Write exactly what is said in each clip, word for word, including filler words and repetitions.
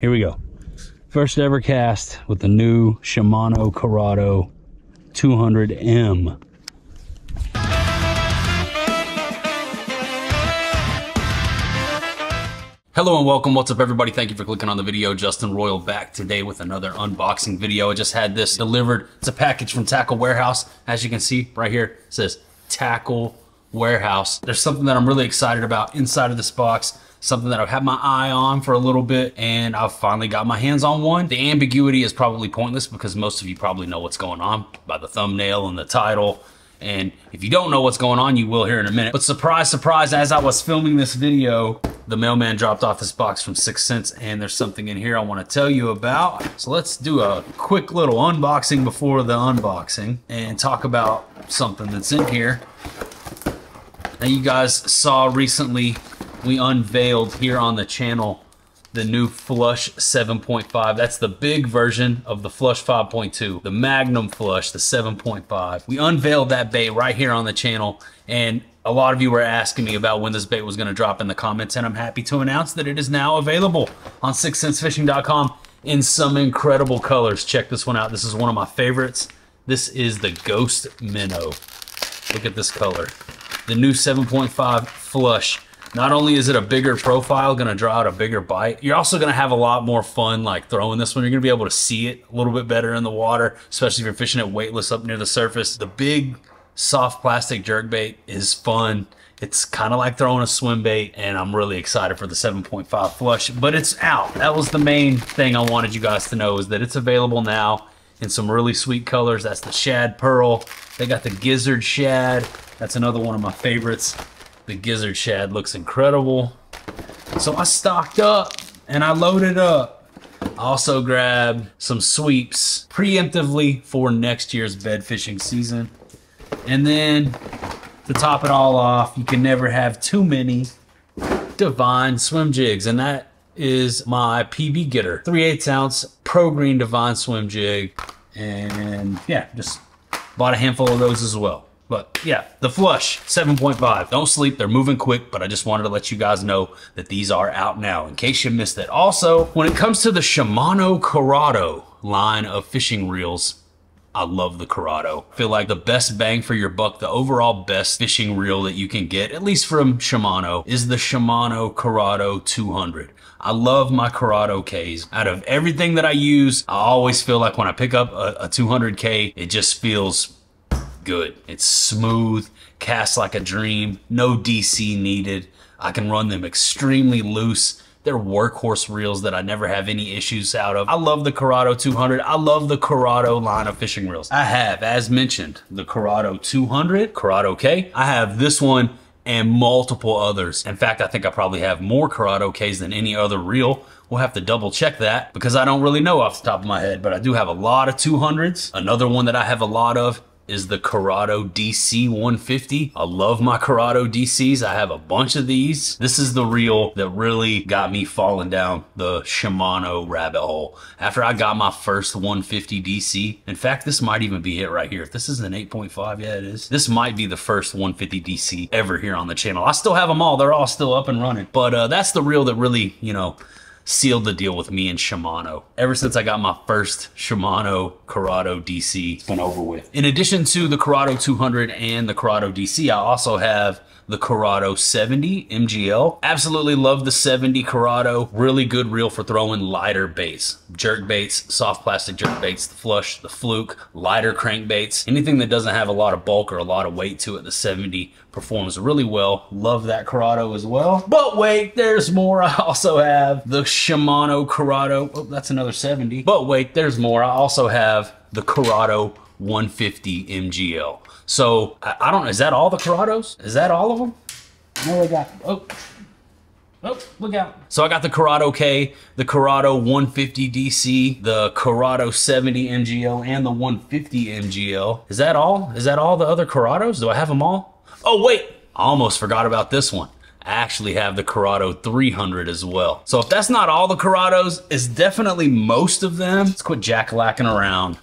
Here we go. First ever cast with the new Shimano Curado two hundred M. Hello and welcome. What's up, everybody? Thank you for clicking on the video. Justin Royal back today with another unboxing video. I just had this delivered. It's a package from Tackle Warehouse. As you can see right here, it says Tackle Warehouse. There's something that I'm really excited about inside of this box, something that I've had my eye on for a little bit, and I've finally got my hands on one. The ambiguity is probably pointless because most of you probably know what's going on by the thumbnail and the title. And if you don't know what's going on, you will hear in a minute. But surprise, surprise, as I was filming this video, the mailman dropped off this box from Sixth Sense, and there's something in here I want to tell you about. So let's do a quick little unboxing before the unboxing and talk about something that's in here. Now, you guys saw recently we unveiled here on the channel the new Flush seven point five. That's the big version of the Flush five point two, the Magnum Flush, the seven point five. We unveiled that bait right here on the channel, and a lot of you were asking me about when this bait was gonna drop in the comments, and I'm happy to announce that it is now available on sixth sense fishing dot com in some incredible colors. Check this one out. This is one of my favorites. This is the Ghost Minnow. Look at this color. The new seven point five Flush. Not only is it a bigger profile, gonna draw out a bigger bite, you're also gonna have a lot more fun like throwing this one. You're gonna be able to see it a little bit better in the water, especially if you're fishing it weightless up near the surface. The big soft plastic jerkbait is fun. It's kind of like throwing a swim bait, and I'm really excited for the seven point five Flush, but it's out. That was the main thing I wanted you guys to know, is that it's available now in some really sweet colors. That's the Shad Pearl. They got the Gizzard Shad. That's another one of my favorites. The Gizzard Shad looks incredible. So I stocked up and I loaded up. I also grabbed some sweeps preemptively for next year's bed fishing season. And then to top it all off, you can never have too many Divine Swim Jigs. And that is my P B Getter. three eighths ounce Pro Green Divine Swim Jig. And yeah, just bought a handful of those as well. But yeah, the Flush seven point five. Don't sleep, they're moving quick, but I just wanted to let you guys know that these are out now in case you missed it. Also, when it comes to the Shimano Curado line of fishing reels, I love the Curado. I feel like the best bang for your buck, the overall best fishing reel that you can get, at least from Shimano, is the Shimano Curado two hundred. I love my Curado Ks. Out of everything that I use, I always feel like when I pick up a, a two hundred K, it just feels good. It's smooth, casts like a dream, no D C needed. I can run them extremely loose. They're workhorse reels that I never have any issues out of. I love the Curado two hundred. I love the Curado line of fishing reels. I have, as mentioned, the Curado two hundred, Curado K. I have this one and multiple others. In fact, I think I probably have more Curado Ks than any other reel. We'll have to double check that because I don't really know off the top of my head, but I do have a lot of two hundreds. Another one that I have a lot of is the Curado D C one fifty. I love my Curado D Cs. I have a bunch of these. This is the reel that really got me falling down the Shimano rabbit hole. After I got my first one fifty D C, in fact, this might even be it right here. If this is an eight point five, yeah, it is. This might be the first one fifty D C ever here on the channel. I still have them all. They're all still up and running. But uh, that's the reel that really, you know, sealed the deal with me and Shimano. Ever since I got my first Shimano Curado D C, it's been over with. In addition to the Curado two hundred and the Curado D C, I also have the Curado seventy M G L. Absolutely love the seventy Curado. Really good reel for throwing lighter baits. Jerk baits, soft plastic jerk baits, the Flush, the Fluke, lighter crankbaits. Anything that doesn't have a lot of bulk or a lot of weight to it, the seventy performs really well. Love that Curado as well. But wait, there's more. I also have the Shimano Curado, oh, that's another seventy. But wait, there's more. I also have the Curado one fifty M G L. So I, I don't know, is that all the Curados? Is that all of them? No, I got, oh, oh, look out. So I got the Curado K, the Curado one fifty D C, the Curado seventy M G L, and the one fifty M G L. Is that all? Is that all the other Curados? Do I have them all? Oh wait, I almost forgot about this one. I actually have the Curado three hundred as well. So if that's not all the Curados, it's definitely most of them. Let's quit jack-lacking around.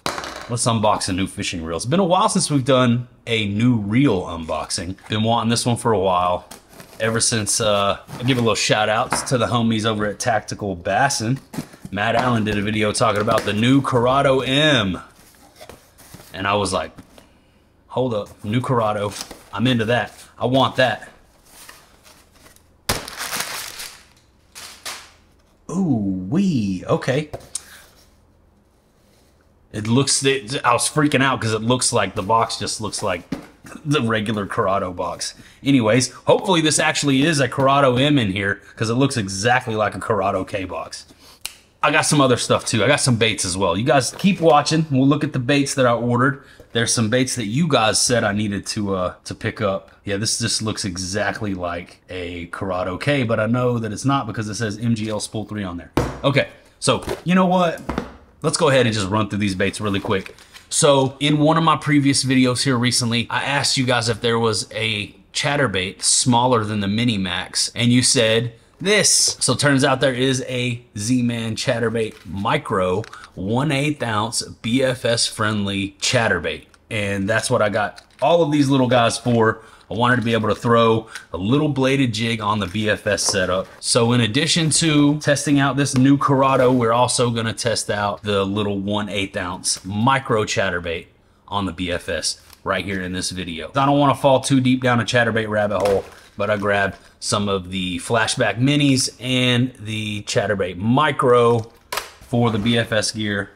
Let's unbox a new fishing reel. It's been a while since we've done a new reel unboxing. Been wanting this one for a while. ever since uh, I give a little shout outs to the homies over at Tactical Bassin. Matt Allen did a video talking about the new Curado M. And I was like, hold up, new Curado. I'm into that. I want that. Ooh, wee, okay. It looks, it, I was freaking out because it looks like the box just looks like the regular Curado box. Anyways, hopefully this actually is a Curado M in here because it looks exactly like a Curado K box. I got some other stuff too. I got some baits as well. You guys keep watching. We'll look at the baits that I ordered. There's some baits that you guys said I needed to uh, to pick up. Yeah, this just looks exactly like a Curado K, but I know that it's not because it says M G L Spool three on there. Okay, so you know what? Let's go ahead and just run through these baits really quick. So in one of my previous videos here recently, I asked you guys if there was a chatterbait smaller than the Mini Max, and you said this. So turns out there is a Z-Man Chatterbait Micro one eighth ounce B F S friendly chatterbait. And that's what I got all of these little guys for. I wanted to be able to throw a little bladed jig on the B F S setup. So in addition to testing out this new Curado, we're also gonna test out the little one eighth ounce micro chatterbait on the B F S right here in this video. I don't wanna fall too deep down a chatterbait rabbit hole, but I grabbed some of the Flashback Minis and the Chatterbait Micro for the B F S gear.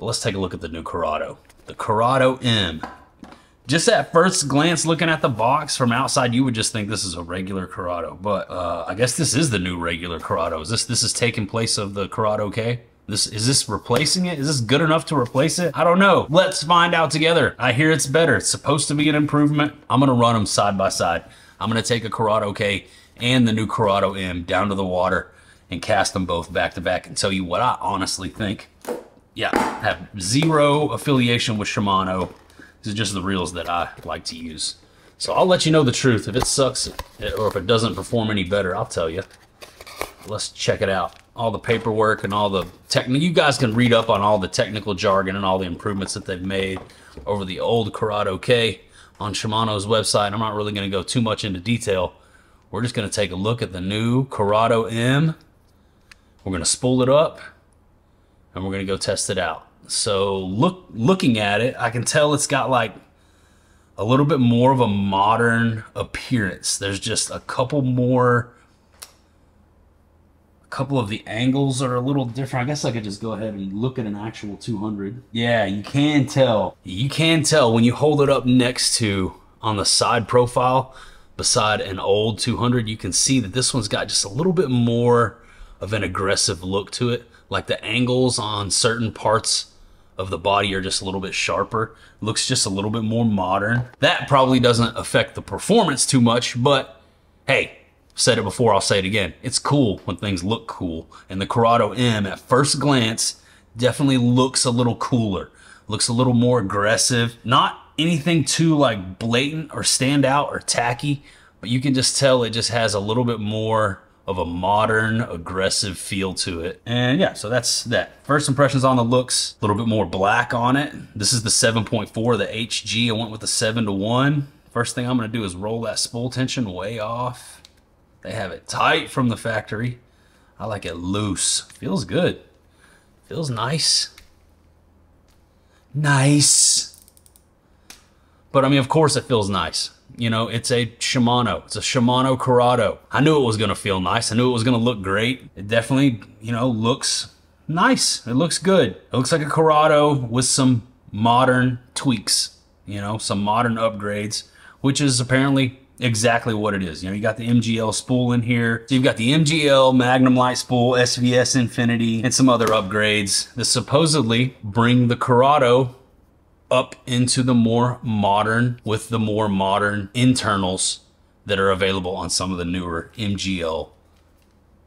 Let's take a look at the new Curado, the Curado M. Just at first glance, looking at the box from outside, you would just think this is a regular Curado, but uh, I guess this is the new regular Curado. Is this, this is taking place of the Curado K? This, is this replacing it? Is this good enough to replace it? I don't know. Let's find out together. I hear it's better. It's supposed to be an improvement. I'm gonna run them side by side. I'm gonna take a Curado K and the new Curado M down to the water and cast them both back to back and tell you what I honestly think. Yeah, I have zero affiliation with Shimano. This is just the reels that I like to use. So I'll let you know the truth. If it sucks or if it doesn't perform any better, I'll tell you. Let's check it out. All the paperwork and all the technical, you guys can read up on all the technical jargon and all the improvements that they've made over the old Curado K on Shimano's website. I'm not really gonna go too much into detail. We're just gonna take a look at the new Curado M. We're gonna spool it up and we're gonna go test it out. So look, looking at it, I can tell it's got like a little bit more of a modern appearance. There's just a couple more, couple of the angles are a little different. I guess I could just go ahead and look at an actual two hundred. Yeah, you can tell. You can tell when you hold it up next to, on the side profile, beside an old two hundred, you can see that this one's got just a little bit more of an aggressive look to it. Like the angles on certain parts of the body are just a little bit sharper. Looks just a little bit more modern. That probably doesn't affect the performance too much, but hey, said it before, I'll say it again. It's cool when things look cool. And the Curado M at first glance definitely looks a little cooler. Looks a little more aggressive. Not anything too like blatant or stand out or tacky, but you can just tell it just has a little bit more of a modern aggressive feel to it. And yeah, so that's that. First impressions on the looks, a little bit more black on it. This is the seven point four, the H G. I went with the seven to one. First thing I'm gonna do is roll that spool tension way off. They have it tight from the factory. I like it loose. Feels good. Feels nice. Nice. But I mean, of course it feels nice. You know, it's a Shimano. It's a Shimano Curado. I knew it was gonna feel nice. I knew it was gonna look great. It definitely, you know, looks nice. It looks good. It looks like a Curado with some modern tweaks, you know, some modern upgrades, which is apparently exactly what it is. You know, you got the M G L spool in here. So you've got the M G L Magnum Light spool, S V S Infinity, and some other upgrades that supposedly bring the Curado up into the more modern, with the more modern internals that are available on some of the newer M G L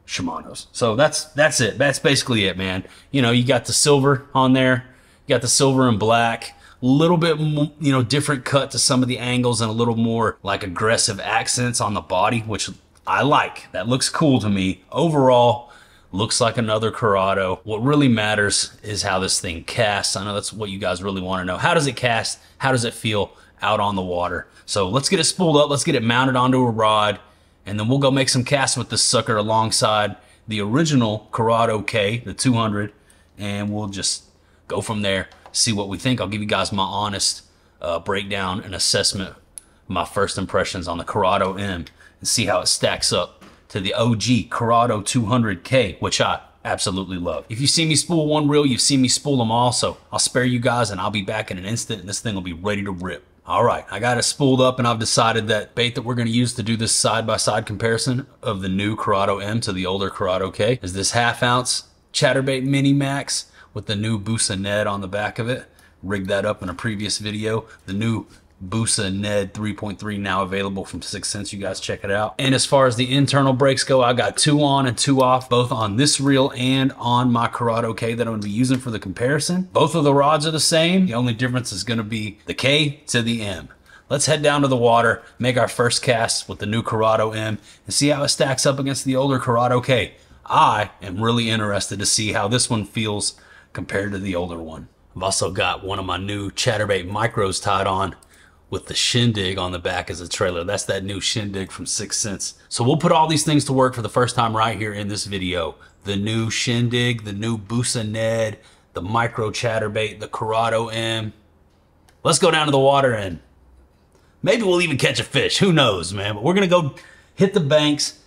Shimanos. So that's that's it. That's basically it, man. You know, you got the silver on there. You got the silver and black. Little bit, you know, different cut to some of the angles and a little more like aggressive accents on the body, which I like. That looks cool to me. Overall, looks like another Curado. What really matters is how this thing casts. I know that's what you guys really want to know. How does it cast? How does it feel out on the water? So let's get it spooled up. Let's get it mounted onto a rod, and then we'll go make some casts with this sucker alongside the original Curado K, the two hundred, and we'll just go from there, see what we think. I'll give you guys my honest uh, breakdown and assessment, my first impressions on the Curado M, and see how it stacks up to the O G Curado two hundred K, which I absolutely love. If you see me spool one reel, you've seen me spool them all, so I'll spare you guys and I'll be back in an instant and this thing will be ready to rip. All right, I got it spooled up and I've decided that bait that we're gonna use to do this side-by-side comparison of the new Curado M to the older Curado K is this half ounce Chatterbait Mini Max with the new Boosa Ned on the back of it. Rigged that up in a previous video. The new Boosa Ned three point three now available from Sixth Sense. You guys check it out. And as far as the internal brakes go, I got two on and two off, both on this reel and on my Curado K that I'm going to be using for the comparison. Both of the rods are the same. The only difference is going to be the K to the M. Let's head down to the water, make our first cast with the new Curado M, and see how it stacks up against the older Curado K. I am really interested to see how this one feels compared to the older one. I've also got one of my new Chatterbait Micros tied on with the Shindig on the back as a trailer. That's that new Shindig from Sixth Sense. So we'll put all these things to work for the first time right here in this video. The new Shindig, the new Boosa Ned, the Micro Chatterbait, the Curado M. Let's go down to the water and maybe we'll even catch a fish. Who knows, man? But we're gonna go hit the banks,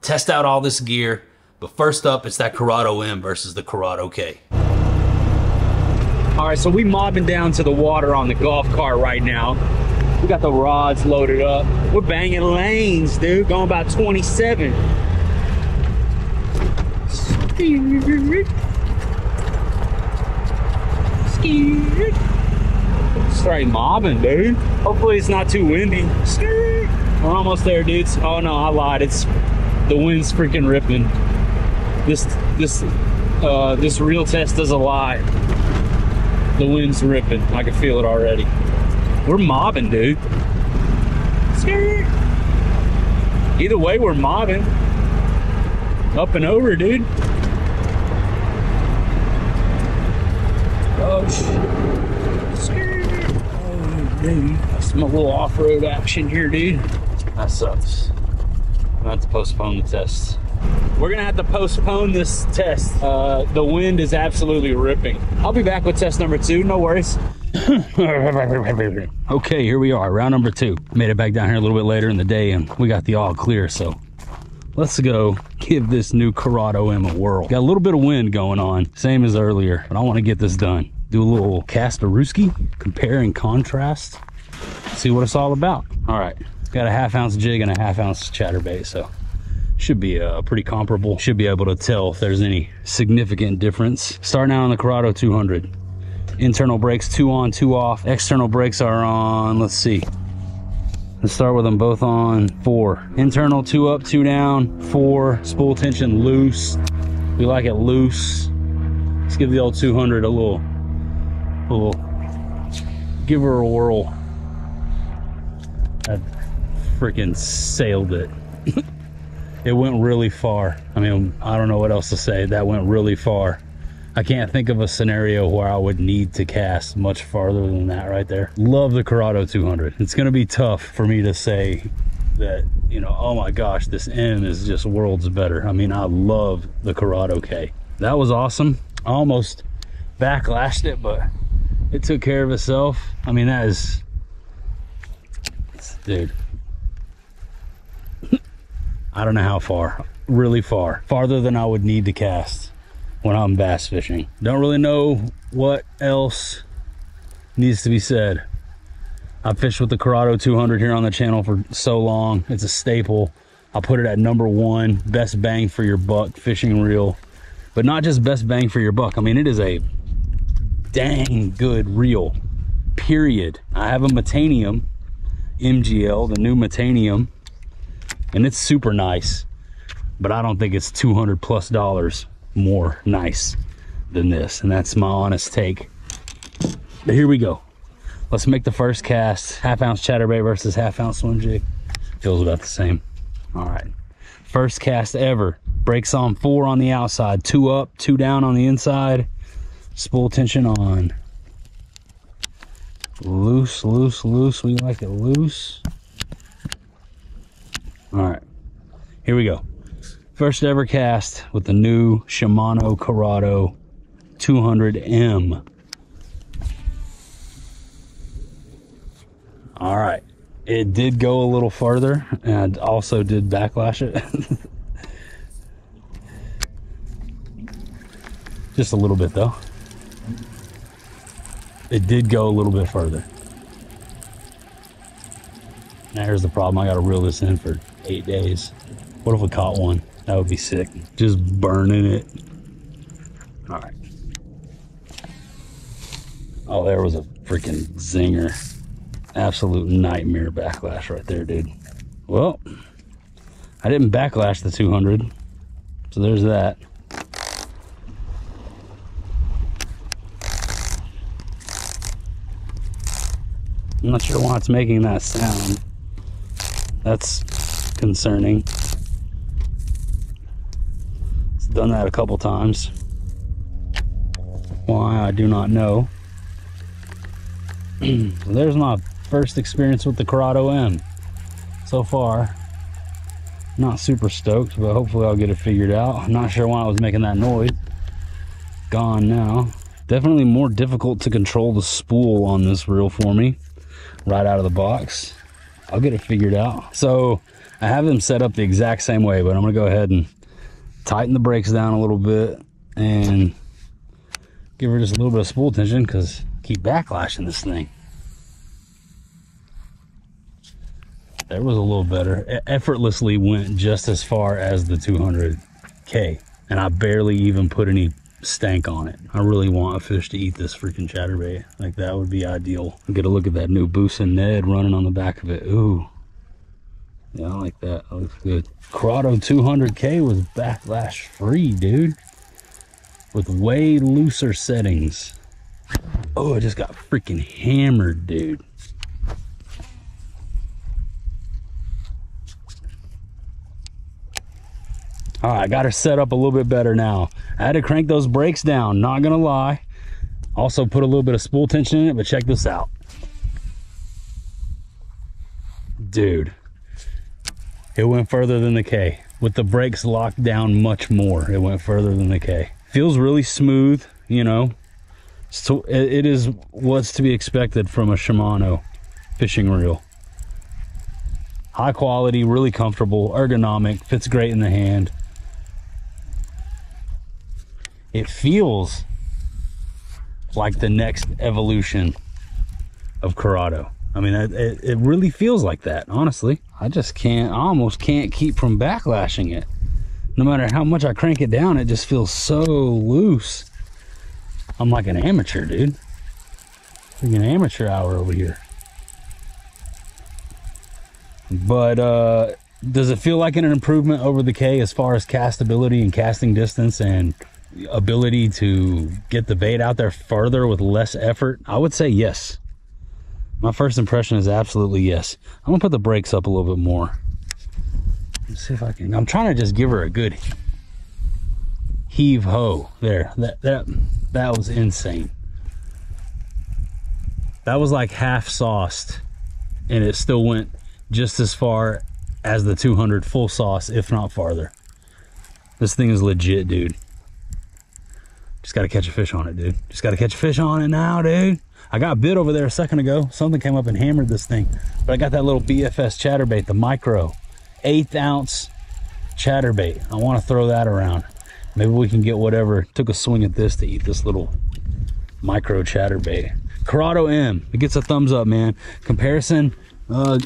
test out all this gear. But first up, it's that Curado M versus the Curado K. All right, so we mobbing down to the water on the golf cart right now. We got the rods loaded up. We're banging lanes, dude. Going about twenty-seven. Straight mobbing, dude. Hopefully it's not too windy. We're almost there, dudes. Oh no, I lied. It's the wind's freaking ripping. This this uh, this reel test doesn't lie. The wind's ripping. I can feel it already. We're mobbing, dude. Either way, we're mobbing. Up and over, dude. Oh, shit. Oh, dude. That's my little off-road action here, dude. That sucks. I'm gonna have to postpone the test. We're gonna have to postpone this test. Uh, the wind is absolutely ripping. I'll be back with test number two, no worries. Okay, here we are, round number two. Made it back down here a little bit later in the day and we got the all clear, so let's go give this new Curado M a whirl. Got a little bit of wind going on, same as earlier, but I want to get this done. Do a little cast-a-rooski, compare and contrast, see what it's all about. All right, got a half ounce jig and a half ounce chatterbait, so should be uh, pretty comparable. Should be able to tell if there's any significant difference. Starting out on the Curado two hundred. Internal brakes, two on, two off. External brakes are on, let's see. Let's start with them both on four. Internal, two up, two down, four. Spool tension loose. We like it loose. Let's give the old two hundred a little, a little, give her a whirl. I freaking sailed it. It went really far. I mean, I don't know what else to say. That went really far. I can't think of a scenario where I would need to cast much farther than that right there. Love the Curado two hundred. It's gonna be tough for me to say that, you know, oh my gosh, this M is just worlds better. I mean, I love the Curado K. That was awesome. I almost backlashed it, but it took care of itself. I mean, that is, it's, dude. I don't know how far, really far. Farther than I would need to cast when I'm bass fishing. Don't really know what else needs to be said. I've fished with the Curado two hundred here on the channel for so long. It's a staple. I put it at number one, best bang for your buck fishing reel. But not just best bang for your buck. I mean, it is a dang good reel, period. I have a Metanium M G L, the new Metanium, and it's super nice, but I don't think it's two hundred plus dollars. More nice than this, and that's my honest take. But here we go, let's make the first cast. Half ounce chatterbait versus half ounce swim jig, feels about the same. All right, first cast ever Brakes on four on the outside, two up, two down on the inside. Spool tension on. Loose, loose, loose. We like it loose. All right, here we go. First ever cast with the new Shimano Curado two hundred M. All right, it did go a little further and also did backlash it. Just a little bit though. It did go a little bit further. Now here's the problem, I gotta reel this in for eight days. What if we caught one? That would be sick. Just burning it. All right. Oh, there was a freaking zinger. Absolute nightmare backlash right there, dude. Well, I didn't backlash the two hundred, so there's that. I'm not sure why it's making that sound. That's concerning. It's done that a couple times. Why, I do not know. There's my first experience with the Curado M. So far, not super stoked, but hopefully I'll get it figured out. I'm not sure why I was making that noise. Gone now. Definitely more difficult to control the spool on this reel for me. Right out of the box. I'll get it figured out. So I have them set up the exact same way, but I'm gonna go ahead and tighten the brakes down a little bit and give her just a little bit of spool tension because I keep backlashing this thing. That was a little better. It effortlessly went just as far as the two hundred K, and I barely even put any stank on it. I really want a fish to eat this freaking chatterbait. Like, that would be ideal. Get a look at that new Boosa Ned running on the back of it. Ooh. Yeah, I like that. That looks good. Curado two hundred K was backlash free, dude. With way looser settings. Oh, I just got freaking hammered, dude. All right, I got her set up a little bit better now. I had to crank those brakes down, not gonna lie. Also put a little bit of spool tension in it, but check this out. Dude, it went further than the K. With the brakes locked down much more, it went further than the K. Feels really smooth, you know. So it is what's to be expected from a Shimano fishing reel. High quality, really comfortable, ergonomic, fits great in the hand. It feels like the next evolution of Curado. I mean, it, it really feels like that, honestly. I just can't, I almost can't keep from backlashing it. No matter how much I crank it down, it just feels so loose. I'm like an amateur, dude. Freaking amateur hour over here. But uh, does it feel like an improvement over the K as far as castability and casting distance and ability to get the bait out there further with less effort? I would say yes. My first impression is absolutely yes. I'm gonna put the brakes up a little bit more. Let's see if I can. I'm trying to just give her a good heave ho there. That that that was insane. That was like half sauced, and it still went just as far as the two hundred full sauce, if not farther. This thing is legit, dude. Just gotta catch a fish on it, dude. Just gotta catch a fish on it now, dude. I got bit over there a second ago. Something came up and hammered this thing. But I got that little B F S chatterbait, the micro eighth ounce chatterbait. I want to throw that around. Maybe we can get whatever took a swing at this to eat this little micro chatterbait. Curado M, it gets a thumbs up, man. Comparison uh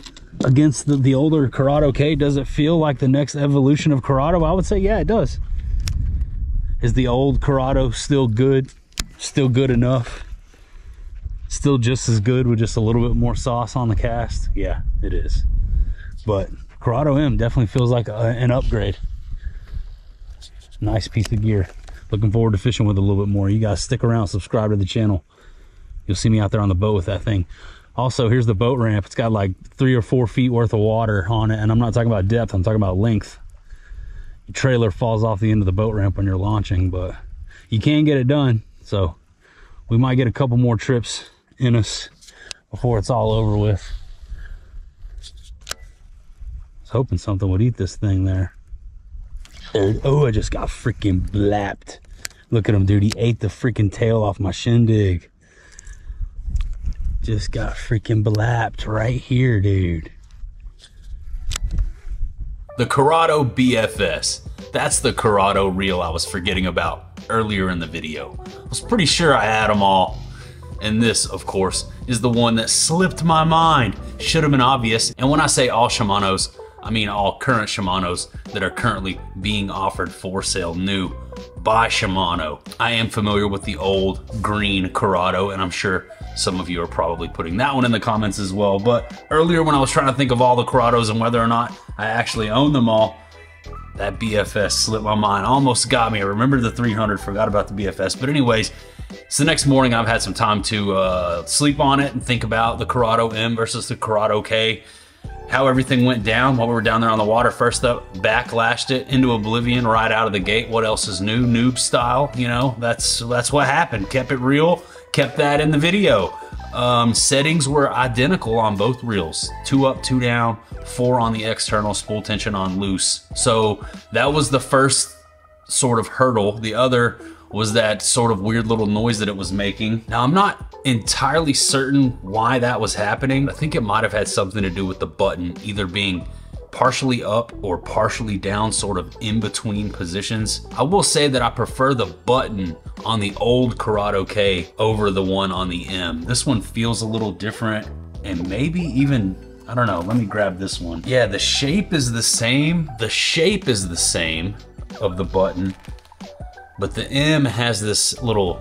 against the, the older Curado K, does it feel like the next evolution of Curado? I would say yeah, it does. Is the old Curado still good? Still good enough? Still just as good with just a little bit more sauce on the cast? Yeah, it is. But Curado M definitely feels like a, an upgrade. Nice piece of gear. Looking forward to fishing with it a little bit more. You guys stick around, subscribe to the channel. You'll see me out there on the boat with that thing. Also, here's the boat ramp. It's got like three or four feet worth of water on it, and I'm not talking about depth, I'm talking about length. the trailer falls off the end of the boat ramp when you're launching, but you can get it done. So we might get a couple more trips in us before it's all over with. I was hoping something would eat this thing there. And, oh, I just got freaking blapped. Look at him, dude. He ate the freaking tail off my Shindig. Just got freaking blapped right here, dude. The Curado B F S. That's the Curado reel I was forgetting about earlier in the video. I was pretty sure I had them all. And this, of course, is the one that slipped my mind. Should have been obvious. And when I say all Shimano's, I mean all current Shimano's that are currently being offered for sale new by Shimano. I am familiar with the old green Curado, and I'm sure some of you are probably putting that one in the comments as well. But earlier when I was trying to think of all the Curados and whether or not I actually own them all, that B F S slipped my mind, almost got me. I remembered the three hundred, forgot about the B F S. But anyways, it's the next morning. I've had some time to uh, sleep on it and think about the Curado M versus the Curado K. How everything went down while we were down there on the water. First up, backlashed it into oblivion right out of the gate. What else is new? Noob style, you know, that's that's what happened. Kept it real, kept that in the video. Um, settings were identical on both reels. Two up, two down, four on the external, spool tension on loose. So that was the first sort of hurdle. The other was that sort of weird little noise that it was making. Now, I'm not entirely certain why that was happening. I think it might have had something to do with the button either being partially up or partially down, sort of in between positions. I will say that I prefer the button on the old Curado K over the one on the M. This one feels a little different, and maybe even, I don't know, let me grab this one. Yeah, the shape is the same. The shape is the same of the button. But the M has this little,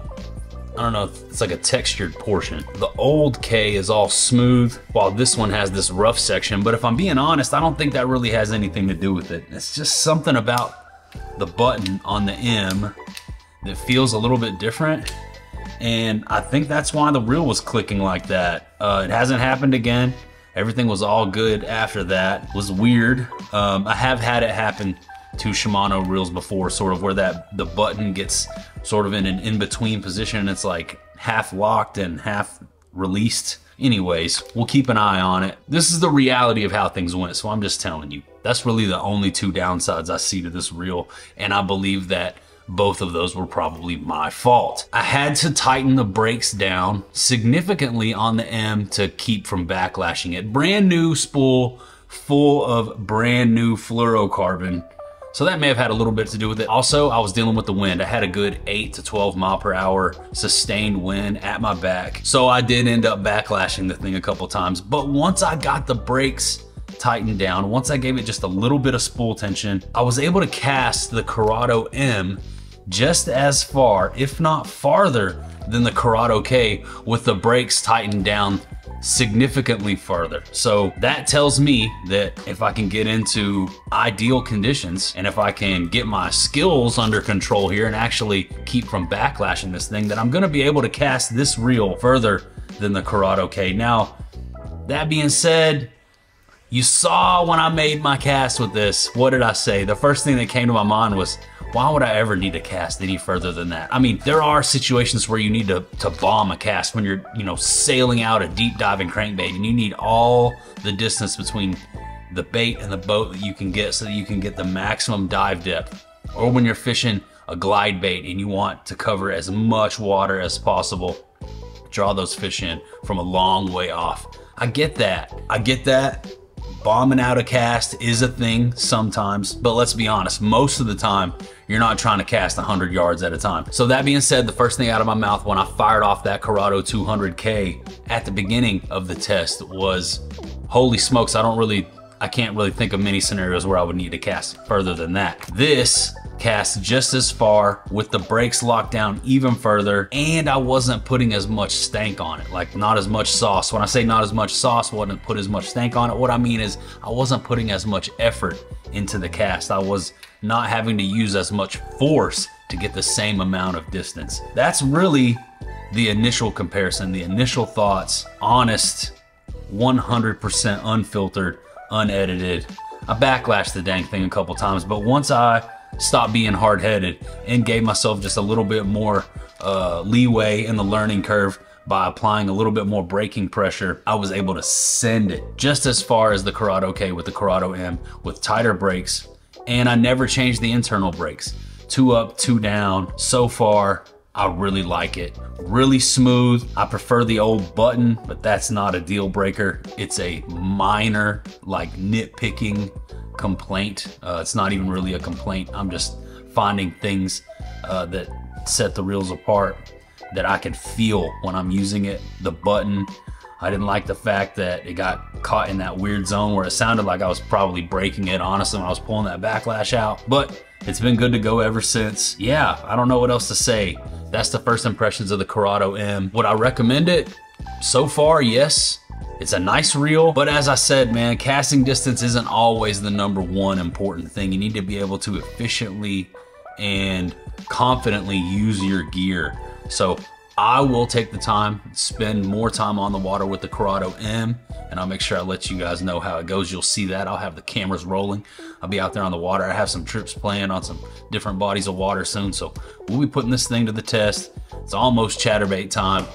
I don't know, it's like a textured portion. The old K is all smooth, while this one has this rough section. But if I'm being honest, I don't think that really has anything to do with it. It's just something about the button on the M that feels a little bit different. And I think that's why the reel was clicking like that. Uh, it hasn't happened again. Everything was all good after that. It was weird. Um, I have had it happen to Shimano reels before, sort of where that the button gets sort of in an in-between position and it's like half locked and half released. Anyways, we'll keep an eye on it. This is the reality of how things went, so I'm just telling you. That's really the only two downsides I see to this reel, and I believe that both of those were probably my fault. I had to tighten the brakes down significantly on the M to keep from backlashing it. Brand new spool full of brand new fluorocarbon. So that may have had a little bit to do with it. Also, I was dealing with the wind. I had a good eight to twelve mile per hour sustained wind at my back. So I did end up backlashing the thing a couple times. But once I got the brakes tightened down, once I gave it just a little bit of spool tension, I was able to cast the Curado M just as far, if not farther, than the Curado K with the brakes tightened down significantly further. So that tells me that if I can get into ideal conditions and if I can get my skills under control here and actually keep from backlashing this thing, that I'm gonna be able to cast this reel further than the Curado K. Now, that being said, you saw when I made my cast with this, what did I say? The first thing that came to my mind was, why would I ever need to cast any further than that? I mean, there are situations where you need to, to bomb a cast when you're, you know, sailing out a deep diving crankbait and you need all the distance between the bait and the boat that you can get so that you can get the maximum dive depth. Or when you're fishing a glide bait and you want to cover as much water as possible, draw those fish in from a long way off. I get that, I get that. Bombing out a cast is a thing sometimes, but let's be honest, most of the time, you're not trying to cast one hundred yards at a time. So that being said, the first thing out of my mouth when I fired off that Curado two hundred K at the beginning of the test was, holy smokes, I don't really, I can't really think of many scenarios where I would need to cast further than that. This cast just as far with the brakes locked down even further, and I wasn't putting as much stank on it, like not as much sauce. When I say not as much sauce, wasn't put as much stank on it, what I mean is I wasn't putting as much effort into the cast. I was not having to use as much force to get the same amount of distance. That's really the initial comparison, the initial thoughts, honest, one hundred percent unfiltered, unedited. I backlashed the dang thing a couple times, but once I stopped being hard-headed and gave myself just a little bit more uh, leeway in the learning curve. By applying a little bit more braking pressure, I was able to send it just as far as the Curado K with the Curado M with tighter brakes. And I never changed the internal brakes. Two up, two down. So far, I really like it. Really smooth. I prefer the old button, but that's not a deal breaker. It's a minor, like, nitpicking complaint. Uh, it's not even really a complaint. I'm just finding things uh, that set the reels apart that I could feel when I'm using it. The button, I didn't like the fact that it got caught in that weird zone where it sounded like I was probably breaking it, honestly, when I was pulling that backlash out, but it's been good to go ever since. Yeah, I don't know what else to say. That's the first impressions of the Curado M. Would I recommend it? So far, yes. It's a nice reel, but as I said, man, casting distance isn't always the number one important thing. You need to be able to efficiently and confidently use your gear. So I will take the time, spend more time on the water with the Curado M, and I'll make sure I let you guys know how it goes. You'll see that. I'll have the cameras rolling. I'll be out there on the water. I have some trips planned on some different bodies of water soon. So we'll be putting this thing to the test. It's almost chatterbait time.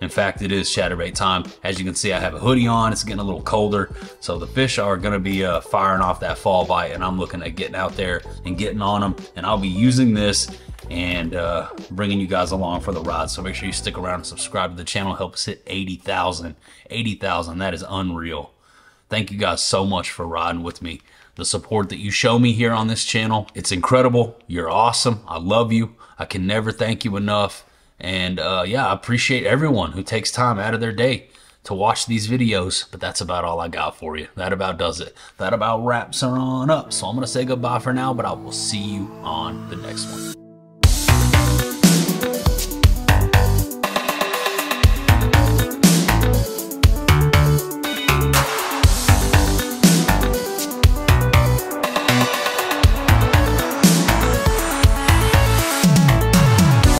In fact, it is chatterbait time. As you can see, I have a hoodie on. It's getting a little colder. So the fish are gonna be uh, firing off that fall bite, and I'm looking at getting out there and getting on them. And I'll be using this and uh, bringing you guys along for the ride. So make sure you stick around and subscribe to the channel. Help us hit eighty thousand. eighty thousand, that is unreal. Thank you guys so much for riding with me. The support that you show me here on this channel, it's incredible. You're awesome. I love you. I can never thank you enough. And uh, yeah, I appreciate everyone who takes time out of their day to watch these videos, but that's about all I got for you. That about does it. That about wraps her on up. So I'm gonna say goodbye for now, but I will see you on the next one.